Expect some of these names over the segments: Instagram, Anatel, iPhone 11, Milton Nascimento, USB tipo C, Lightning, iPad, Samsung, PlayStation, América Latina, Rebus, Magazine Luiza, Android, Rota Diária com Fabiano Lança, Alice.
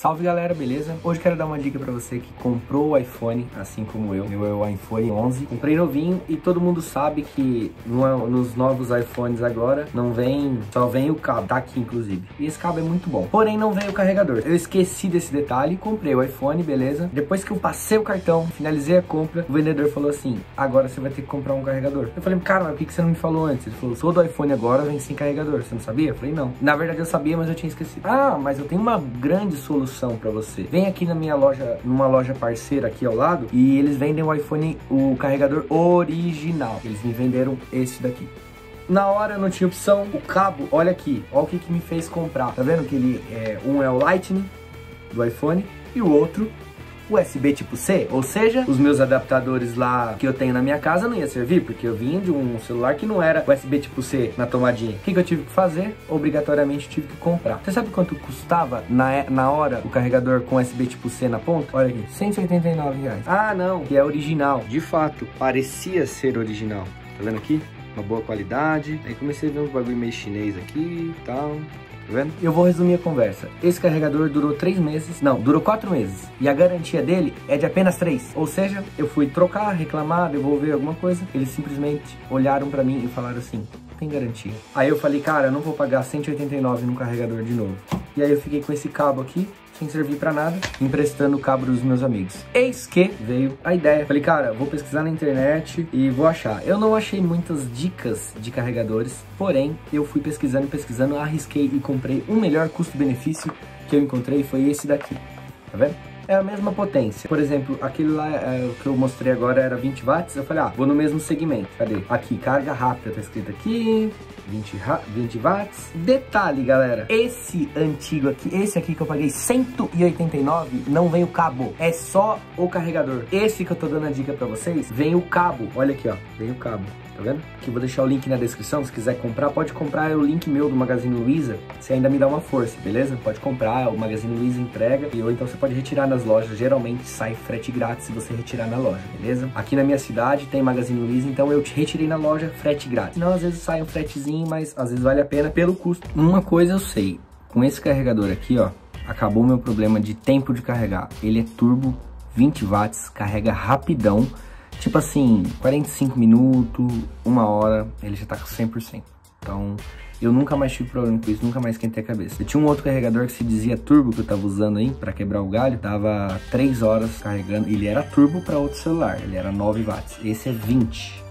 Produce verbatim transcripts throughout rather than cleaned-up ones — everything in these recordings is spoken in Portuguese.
Salve galera, beleza? Hoje quero dar uma dica pra você que comprou o iPhone, assim como eu. Eu é o iPhone onze, comprei novinho e todo mundo sabe que no, nos novos iPhones agora não vem, só vem o cabo, tá aqui inclusive. E esse cabo é muito bom, porém não veio o carregador. Eu esqueci desse detalhe, comprei o iPhone, beleza? Depois que eu passei o cartão, finalizei a compra, o vendedor falou assim, agora você vai ter que comprar um carregador. Eu falei, cara, mas por que você não me falou antes? Ele falou, todo iPhone agora vem sem carregador, você não sabia? Eu falei, não. Na verdade eu sabia, mas eu tinha esquecido. Ah, mas eu tenho uma grande solução pra você. Vem aqui na minha loja, numa loja parceira aqui ao lado, e eles vendem o iPhone, o carregador original. Eles me venderam esse daqui. Na hora eu não tinha opção. O cabo, olha aqui, olha o que que me fez comprar. Tá vendo que ele é, um é o Lightning do iPhone e o outro U S B tipo C, ou seja, os meus adaptadores lá que eu tenho na minha casa não ia servir, porque eu vim de um celular que não era U S B tipo C na tomadinha. O que que eu tive que fazer? Obrigatoriamente tive que comprar. Você sabe quanto custava na, na hora o carregador com U S B tipo C na ponta? Olha aqui, cento e oitenta e nove reais. Ah não, que é original. De fato, parecia ser original. Tá vendo aqui? Uma boa qualidade. Aí comecei a ver uns bagulho meio chinês aqui e tal. Tá vendo? Eu vou resumir a conversa. Esse carregador durou três meses. Não, durou quatro meses. E a garantia dele é de apenas três. Ou seja, eu fui trocar, reclamar, devolver alguma coisa. Eles simplesmente olharam pra mim e falaram assim, tem garantia. Aí eu falei, cara, eu não vou pagar cento e oitenta e nove num carregador de novo. E aí eu fiquei com esse cabo aqui, sem servir pra nada, emprestando o cabo dos meus amigos. Eis que veio a ideia. Falei, cara, vou pesquisar na internet e vou achar. Eu não achei muitas dicas de carregadores, porém, eu fui pesquisando e pesquisando, arrisquei e comprei. O melhor custo-benefício que eu encontrei foi esse daqui, tá vendo? É a mesma potência. Por exemplo, aquele lá é, que eu mostrei agora era vinte watts. Eu falei, ah, vou no mesmo segmento. Cadê? Aqui, carga rápida, tá escrito aqui. vinte watts. Detalhe, galera. Esse antigo aqui, esse aqui que eu paguei cento e oitenta e nove, não vem o cabo. É só o carregador. Esse que eu tô dando a dica pra vocês, vem o cabo. Olha aqui, ó. Vem o cabo. Tá vendo? Aqui eu vou deixar o link na descrição. Se quiser comprar, pode comprar. É o link meu do Magazine Luiza. Você ainda me dá uma força, beleza? Pode comprar. O Magazine Luiza entrega. E ou então você pode retirar nas lojas. Geralmente sai frete grátis se você retirar na loja, beleza? Aqui na minha cidade tem Magazine Luiza. Então eu retirei na loja, frete grátis. Não, às vezes sai um fretezinho, mas às vezes vale a pena pelo custo. Uma coisa eu sei. Com esse carregador aqui, ó. Acabou meu problema de tempo de carregar. Ele é turbo, vinte watts. Carrega rapidão. Tipo assim, quarenta e cinco minutos, uma hora, ele já tá com cem por cento. Então, eu nunca mais tive problema com isso, nunca mais esquentei a cabeça. Eu tinha um outro carregador que se dizia turbo, que eu tava usando aí, pra quebrar o galho. Tava três horas carregando, ele era turbo pra outro celular, ele era nove watts. Esse é vinte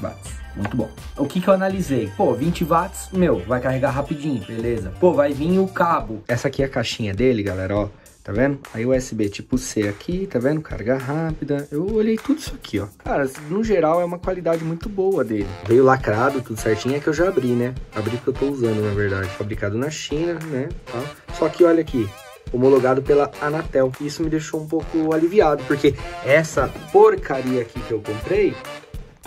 watts. Muito bom. O que que eu analisei? Pô, vinte watts, meu, vai carregar rapidinho, beleza. Pô, vai vir o cabo. Essa aqui é a caixinha dele, galera, ó. Tá vendo? Aí U S B tipo C aqui, tá vendo? Carga rápida. Eu olhei tudo isso aqui, ó. Cara, no geral é uma qualidade muito boa dele. Veio lacrado, tudo certinho. É que eu já abri, né? Abri que eu tô usando, na verdade. Fabricado na China, né? Tá. Só que olha aqui. Homologado pela Anatel. Isso me deixou um pouco aliviado. Porque essa porcaria aqui que eu comprei,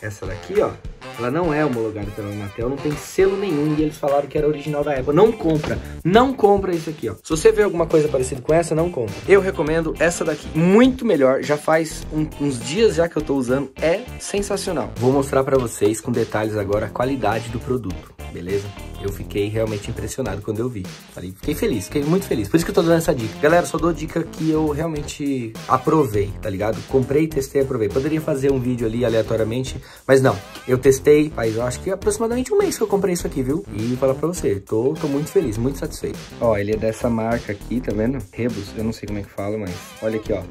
essa daqui, ó. Ela não é homologada pela Anatel, não tem selo nenhum e eles falaram que era original da Apple. Não compra, não compra isso aqui, ó. Se você vê alguma coisa parecida com essa, não compra. Eu recomendo essa daqui, muito melhor. Já faz um, uns dias já que eu tô usando, é sensacional. Vou mostrar pra vocês com detalhes agora a qualidade do produto, beleza? Eu fiquei realmente impressionado quando eu vi. Falei, fiquei feliz, fiquei muito feliz. Por isso que eu tô dando essa dica. Galera, só dou dica que eu realmente aprovei, tá ligado? Comprei, testei, aprovei. Poderia fazer um vídeo ali aleatoriamente, mas não. Eu testei, mas eu acho que é aproximadamente um mês que eu comprei isso aqui, viu? E vou falar pra você, tô, tô muito feliz, muito satisfeito. Ó, ele é dessa marca aqui, tá vendo? Rebus, eu não sei como é que fala, mas olha aqui, ó.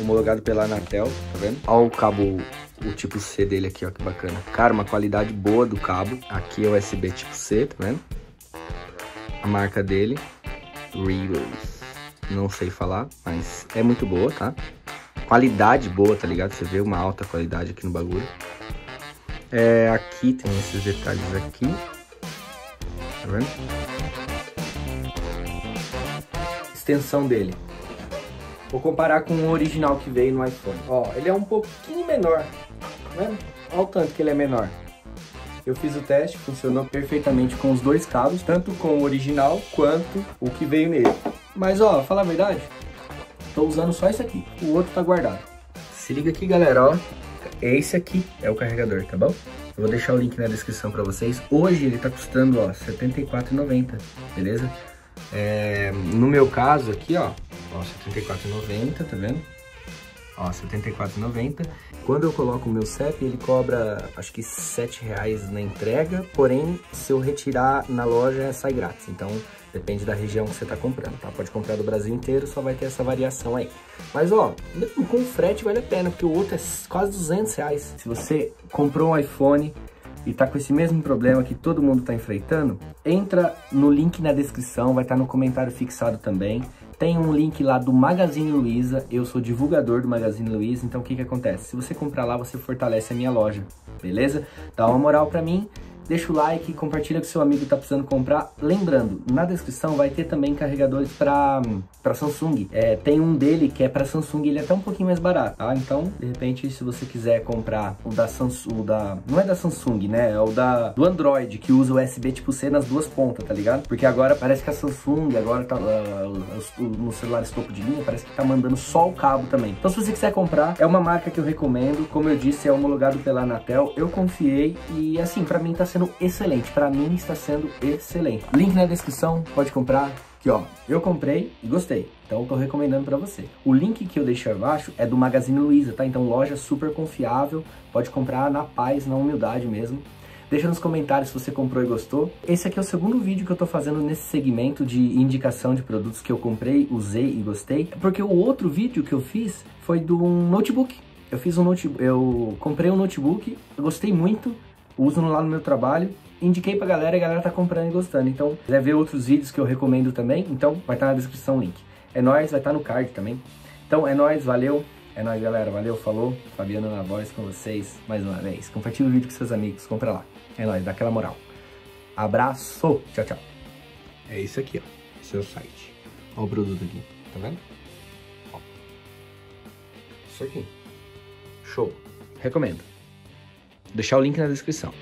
Homologado pela Anatel, tá vendo? Ó o cabo... o tipo C dele aqui, ó, que bacana. Cara, uma qualidade boa do cabo. Aqui é o U S B tipo C, tá vendo? A marca dele, Rebus. Não sei falar, mas é muito boa, tá? Qualidade boa, tá ligado? Você vê uma alta qualidade aqui no bagulho. É, aqui tem esses detalhes aqui. Tá vendo? Extensão dele. Vou comparar com o original que veio no iPhone. Ó, ele é um pouquinho menor. Tá vendo? Olha o tanto que ele é menor. Eu fiz o teste, funcionou perfeitamente com os dois cabos. Tanto com o original, quanto o que veio nele. Mas ó, falar a verdade, tô usando só esse aqui. O outro tá guardado. Se liga aqui, galera, ó. Esse aqui é o carregador, tá bom? Eu vou deixar o link na descrição pra vocês. Hoje ele tá custando, ó, setenta e quatro reais e noventa centavos, beleza? É, no meu caso aqui, ó. Nossa, trinta e quatro reais e noventa centavos, tá vendo? Ó, setenta e quatro reais e noventa centavos. Quando eu coloco o meu C E P, ele cobra, acho que sete reais na entrega, porém, se eu retirar na loja, sai grátis. Então, depende da região que você tá comprando, tá? Pode comprar do Brasil inteiro, só vai ter essa variação aí. Mas, ó, mesmo com frete vale a pena, porque o outro é quase duzentos reais. Se você comprou um iPhone e tá com esse mesmo problema que todo mundo tá enfrentando, entra no link na descrição, vai estar no comentário fixado também. Tem um link lá do Magazine Luiza, eu sou divulgador do Magazine Luiza, então o que que acontece? Se você comprar lá, você fortalece a minha loja, beleza? Dá uma moral pra mim, deixa o like, compartilha com seu amigo que tá precisando comprar. Lembrando, na descrição vai ter também carregadores pra, pra Samsung. É, tem um dele que é pra Samsung, ele é até um pouquinho mais barato, tá? Então, de repente, se você quiser comprar o da Samsung, o da... não é da Samsung, né? É o da... do Android, que usa U S B tipo C nas duas pontas, tá ligado? Porque agora parece que a Samsung, agora tá... Uh, uh, nos celulares topo de linha, parece que tá mandando só o cabo também. Então, se você quiser comprar, é uma marca que eu recomendo. Como eu disse, é homologado pela Anatel. Eu confiei e, assim, pra mim tá sendo excelente. Pra mim está sendo excelente. Link na descrição, pode comprar. Aqui, ó, eu comprei e gostei. Então, eu tô recomendando pra você. O link que eu deixei abaixo é do Magazine Luiza, tá? Então, loja super confiável. Pode comprar na paz, na humildade mesmo. Deixa nos comentários se você comprou e gostou. Esse aqui é o segundo vídeo que eu tô fazendo nesse segmento de indicação de produtos que eu comprei, usei e gostei. Porque o outro vídeo que eu fiz foi de um notebook. Eu fiz um notebook, eu comprei um notebook, eu gostei muito, uso lá no meu trabalho, indiquei pra galera e a galera tá comprando e gostando. Então, quiser ver outros vídeos que eu recomendo também, então vai estar na descrição o link. É nóis, vai estar no card também. Então é nóis, valeu. É nóis, galera. Valeu, falou. Fabiano na voz com vocês mais uma vez. Compartilha o vídeo com seus amigos. Compra lá. É nóis, dá aquela moral. Abraço. Tchau, tchau. É isso aqui, ó. Esse é o site. Ó o produto aqui. Tá vendo? Ó. Isso aqui. Show. Recomendo. Vou deixar o link na descrição.